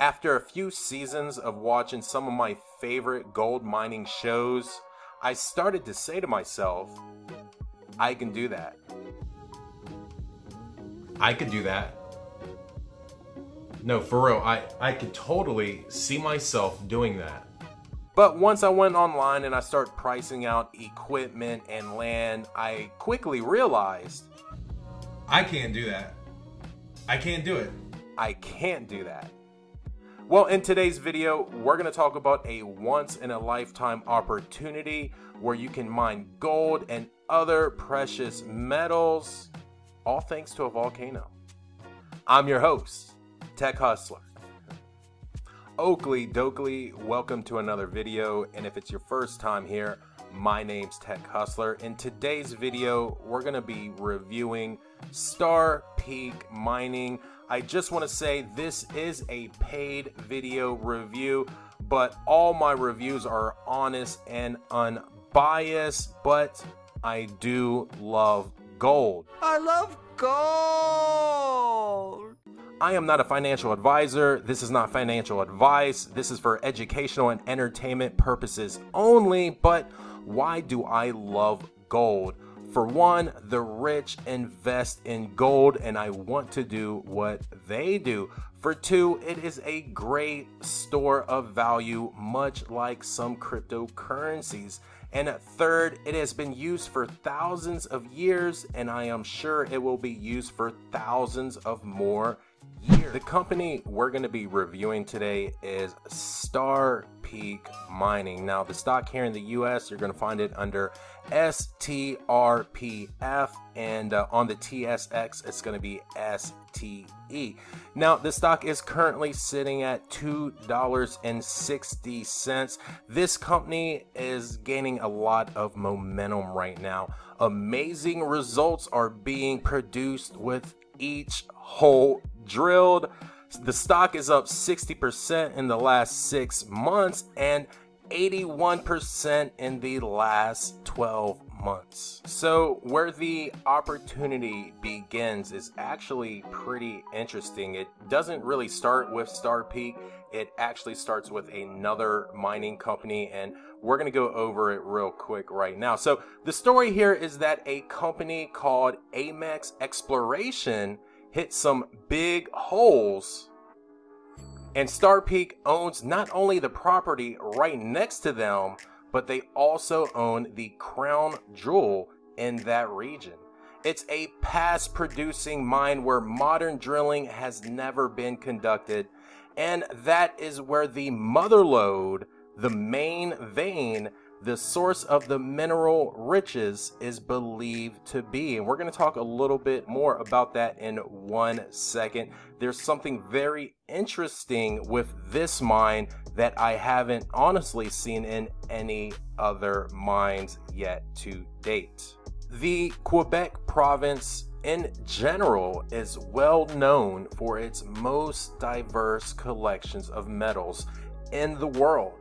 After a few seasons of watching some of my favorite gold mining shows, I started to say to myself, I can do that. I could do that. No, for real, I could totally see myself doing that. But once I went online and I started pricing out equipment and land, I quickly realized, I can't do that. I can't do it. I can't do that. Well, in today's video, we're going to talk about a once-in-a-lifetime opportunity where you can mine gold and other precious metals, all thanks to a volcano. I'm your host, Tech Hustler. Oakley Dokley, welcome to another video, and if it's your first time here, my name's Tech Hustler. In today's video, we're going to be reviewing Starr Peak Mining. I just want to say this is a paid video review, but all my reviews are honest and unbiased, but I do love gold. I love gold! I am not a financial advisor. This is not financial advice. This is for educational and entertainment purposes only, but why do I love gold? For one, the rich invest in gold, and I want to do what they do. For two, it is a great store of value, much like some cryptocurrencies. And at third, it has been used for thousands of years, and I am sure it will be used for thousands of more years. The company we're going to be reviewing today is Starr Peak Mining. Now, the stock here in the US, you're going to find it under STRPF, and on the TSX, it's going to be STE. Now, the stock is currently sitting at $2.60. This company is gaining a lot of momentum right now. Amazing results are being produced with each hole drilled. The stock is up 60% in the last 6 months and 81% in the last 12 months. So where the opportunity begins is actually pretty interesting. It doesn't really start with Starr Peak. It actually starts with another mining company, and we're going to go over it real quick right now. So the story here is that a company called Amex Exploration hit some big holes, and Starr Peak owns not only the property right next to them, but they also own the crown jewel in that region. It's a past producing mine where modern drilling has never been conducted, and that is where the mother lode, the main vein, the source of the mineral riches, is believed to be. And we're going to talk a little bit more about that in 1 second. There's something very interesting with this mine that I haven't honestly seen in any other mines yet to date. The Quebec province in general is well known for its most diverse collections of metals in the world.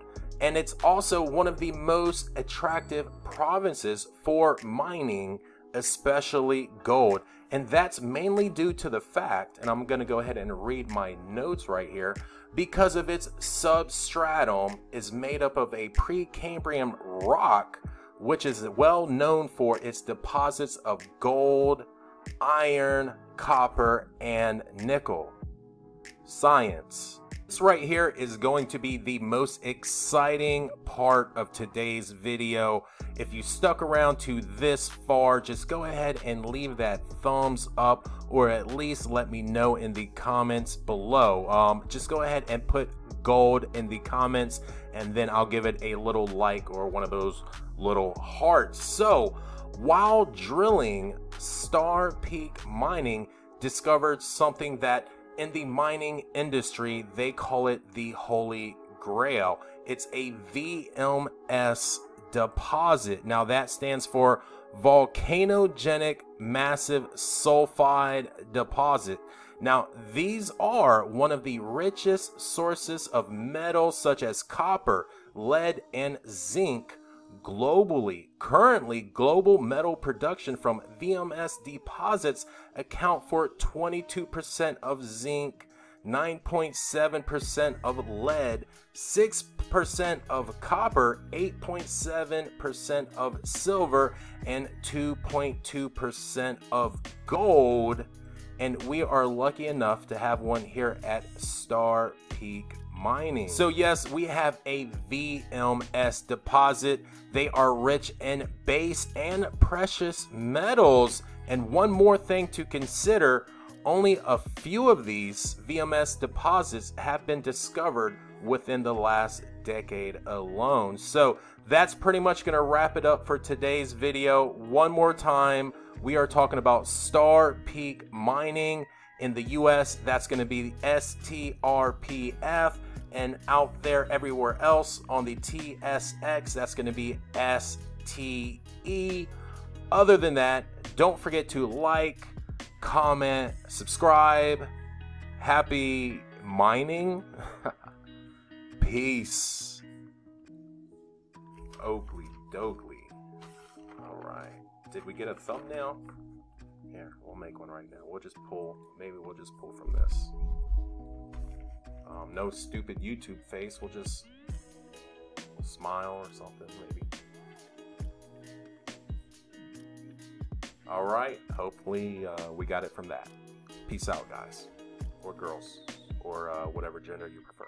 And it's also one of the most attractive provinces for mining, especially gold. And that's mainly due to the fact, and I'm going to go ahead and read my notes right here, because of its substratum is made up of a Precambrian rock, which is well known for its deposits of gold, iron, copper, and nickel. Science. This right here is going to be the most exciting part of today's video. If you stuck around to this far, just go ahead and leave that thumbs up, or at least let me know in the comments below. Just go ahead and put gold in the comments, and then I'll give it a little like or one of those little hearts. So while drilling, Starr Peak Mining discovered something that in the mining industry, they call it the Holy Grail. It's a VMS deposit. Now that stands for Volcanogenic Massive Sulfide Deposit. Now these are one of the richest sources of metals such as copper, lead, and zinc globally. Currently, global metal production from VMS deposits account for 22% of zinc, 9.7% of lead, 6% of copper, 8.7% of silver, and 2.2% of gold. And we are lucky enough to have one here at Starr Peak Mining. So yes, we have a VMS deposit. They are rich in base and precious metals. And one more thing to consider, only a few of these VMS deposits have been discovered within the last decade alone. So that's pretty much gonna wrap it up for today's video. One more time, we are talking about Starr Peak Mining in the US. That's gonna be STRPF, and out there everywhere else on the TSX, that's gonna be STE. Other than that, don't forget to like, comment, subscribe. Happy mining. Peace. Oakley Doakley. All right. Did we get a thumbnail? Here, we'll make one right now. We'll just pull. Maybe we'll just pull from this. No stupid YouTube face. We'll just smile or something, maybe. All right, hopefully we got it from that. Peace out, guys, or girls, or whatever gender you prefer.